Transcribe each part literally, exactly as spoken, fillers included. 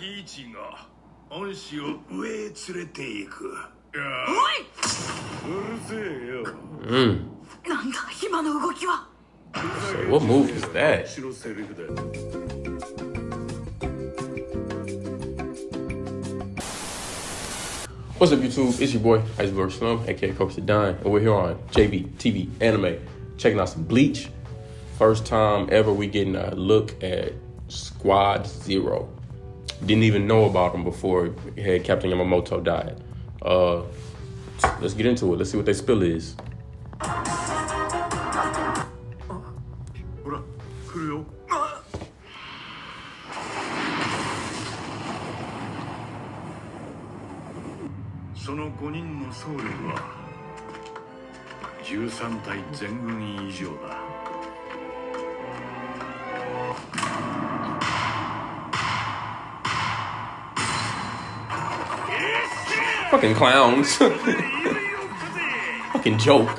Ichiが恩師を上へ連れて行く。おい。うるせえよ。うん。なんだ今の動きは。So what move is that? What's up YouTube? It's your boy Iceberg Slim, aka Coach Don, and we're here on J V T V Anime, checking out some Bleach. First time ever we getting a look at Squad Zero. Didn't even know about them before had Captain Yamamoto died. Uh, let's get into it. Let's see what their spill is. Fucking clowns. Fucking joke.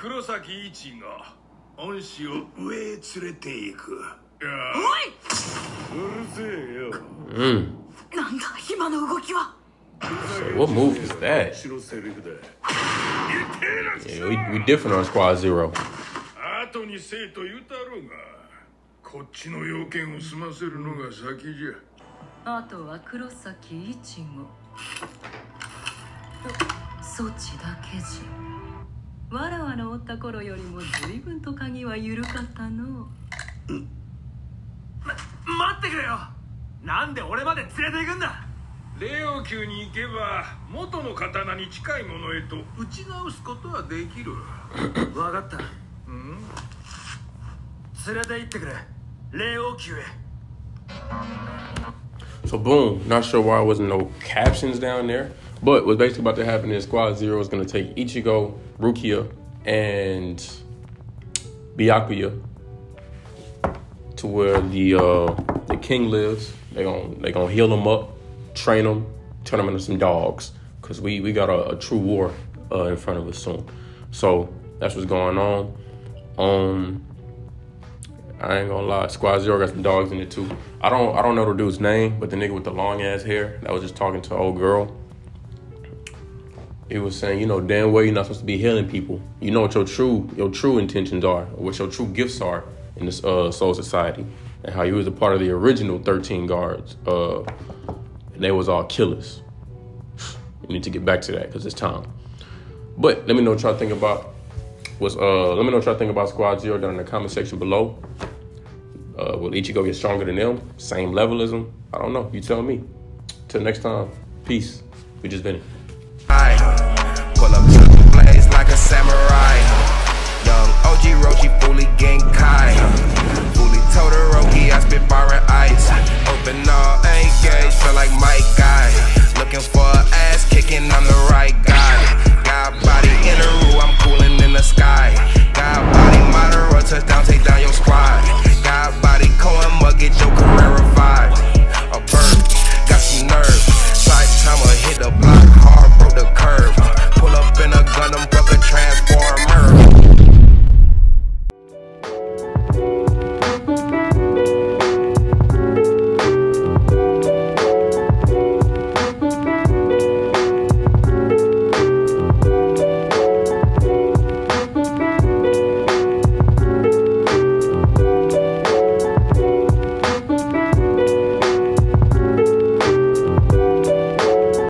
Kurosaki Ichigo. Mm. So what move is that? Yeah, we, we different on Squad Zero. So boom, not sure why there wasn't no captions down there. But what's basically about to happen is Squad Zero is going to take Ichigo, Rukia, and Byakuya to where the uh, the king lives. They gonna they gonna heal them up, train them, turn them into some dogs. Cause we we got a, a true war uh, in front of us soon. So that's what's going on. Um, I ain't gonna lie, Squad Zero got some dogs in it too. I don't I don't know the dude's name, but the nigga with the long ass hair that was just talking to an old girl. It was saying, you know, damn well you're not supposed to be healing people. You know what your true your true intentions are, or what your true gifts are in this uh, soul society, and how you was a part of the original thirteen guards, uh, and they was all killers. You need to get back to that because it's time. But let me know what y'all think about was uh, let me know what y'all think about Squad Zero down in the comment section below. Uh, will Ichigo get stronger than them? Same level as them? I don't know. You tell me. Till next time, peace. We just been it. Pull up to the blaze like a samurai. Young O G Roshi, fully Genkai. Fully Todoroki, I spit barring ice. Open all eight gauge, feel like my guy. Looking for ass kicking, I'm the right guy. Got body in the room, I'm cooling in the sky.